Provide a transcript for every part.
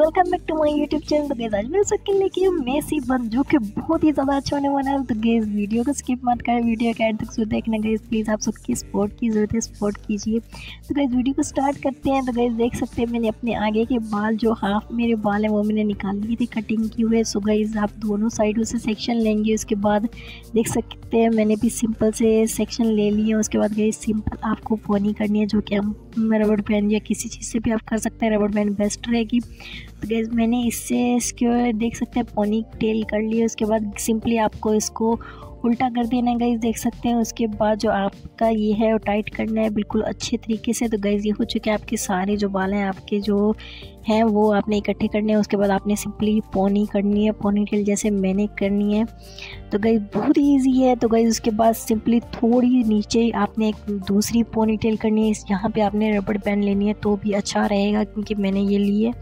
Welcome back to my YouTube channel. तो guys आज मैं सबके लेके मेसी बन जो कि बहुत ही ज़्यादा अच्छा होने वाला है। तो गाइस वीडियो को स्किप मत करें, वीडियो के एंड तक जरूर देखना। गाइस प्लीज़ आप सबकी सपोर्ट की ज़रूरत है, सपोर्ट कीजिए। तो गाइस वीडियो को स्टार्ट करते हैं। तो गाइस देख सकते हैं मैंने अपने आगे के बाल जो हाफ मेरे बाल हैं वो मैंने निकाल लिए थे कटिंग की हुए। सो गाइस आप दोनों साइडों से सेक्शन लेंगे। उसके बाद देख सकते हैं मैंने भी सिंपल से सेक्शन ले लिए। उसके बाद गाइस सिंपल आपको पोनी करनी है जो कि हम रबड़ बैंड या किसी चीज़ से भी आप कर सकते हैं, रबड़ बैंड बेस्ट रहेगी। तो गाइस मैंने इससे इसके देख सकते हैं पोनी टेल कर लिया। उसके बाद सिंपली आपको इसको उल्टा कर देना है गाइस, देख सकते हैं। उसके बाद जो आपका ये है वो टाइट करना है बिल्कुल अच्छे तरीके से। तो गाइस ये हो चुके आपके सारे जो बाल हैं आपके जो हैं वो आपने इकट्ठे करने हैं। उसके बाद आपने सिंपली पोनी करनी है, पोनी टेल जैसे मैंने करनी है। तो गाइस बहुत ईजी है। तो गाइस उसके बाद सिंपली थोड़ी नीचे आपने एक दूसरी पोनी टेल करनी है। यहाँ पर आपने रबड़ बैंड लेनी है तो भी अच्छा रहेगा क्योंकि मैंने ये ली है।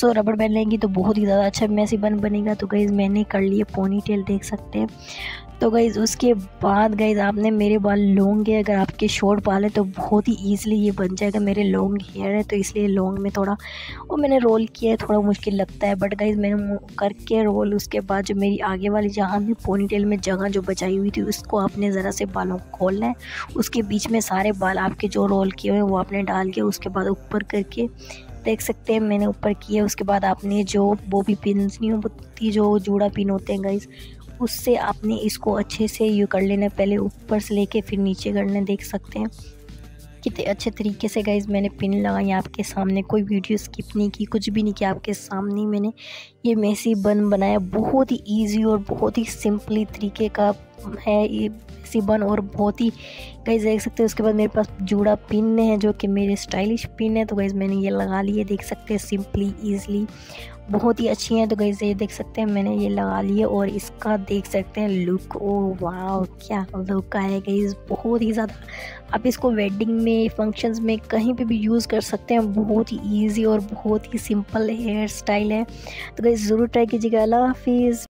सो रबड़ बैंड लेंगी तो बहुत ही ज़्यादा अच्छा मेसी बन बनेगा। तो गाइस मैंने कर लिए पोनी टेल, देख सकते हैं। तो गाइज़ उसके बाद गाइज़ आपने मेरे बाल लॉन्ग है, अगर आपके शॉर्ट बाल हैं तो बहुत ही ईजिली ये बन जाएगा। मेरे लॉन्ग हेयर है तो इसलिए लॉन्ग में थोड़ा वो मैंने रोल किया है, थोड़ा मुश्किल लगता है, बट गाइज़ मैंने करके रोल। उसके बाद जो मेरी आगे वाली जहाँ भी पोनीटेल में जगह जो बचाई हुई थी उसको आपने ज़रा से बालों को खोलना है। उसके बीच में सारे बाल आपके जो रोल किए हुए हैं वो आपने डाल के उसके बाद ऊपर करके देख सकते हैं मैंने ऊपर किया। उसके बाद आपने जो वो भी पिन होती जो जूड़ा पिन होते हैं गाइज़ उससे आपने इसको अच्छे से यू कर लेना, पहले ऊपर से लेके फिर नीचे करना। देख सकते हैं कितने अच्छे तरीके से गाइज़ मैंने पिन लगाई आपके सामने, कोई वीडियो स्किप नहीं की, कुछ भी नहीं किया, आपके सामने मैंने ये मेसी बन बनाया। बहुत ही ईजी और बहुत ही सिंपली तरीके का है ये मेसी बन और बहुत ही गाइज़ देख सकते हैं। उसके बाद मेरे पास जूड़ा पिन है जो कि मेरे स्टाइलिश पिन है, तो गाइज़ मैंने ये लगा लिए, देख सकते हैं सिंपली ईजिली बहुत ही अच्छी हैं। तो गाइज़ ये देख सकते हैं मैंने ये लगा लिए और इसका देख सकते हैं लुक, ओ वाह क्या लुक है गाइज़, बहुत ही ज़्यादा। आप इसको वेडिंग में, फंक्शंस में, कहीं पे भी यूज़ कर सकते हैं। बहुत ही ईजी और बहुत ही सिंपल हेयर स्टाइल है। तो गाइज़ ज़रूर ट्राई कीजिएगा। अल्लाह हाफिज़।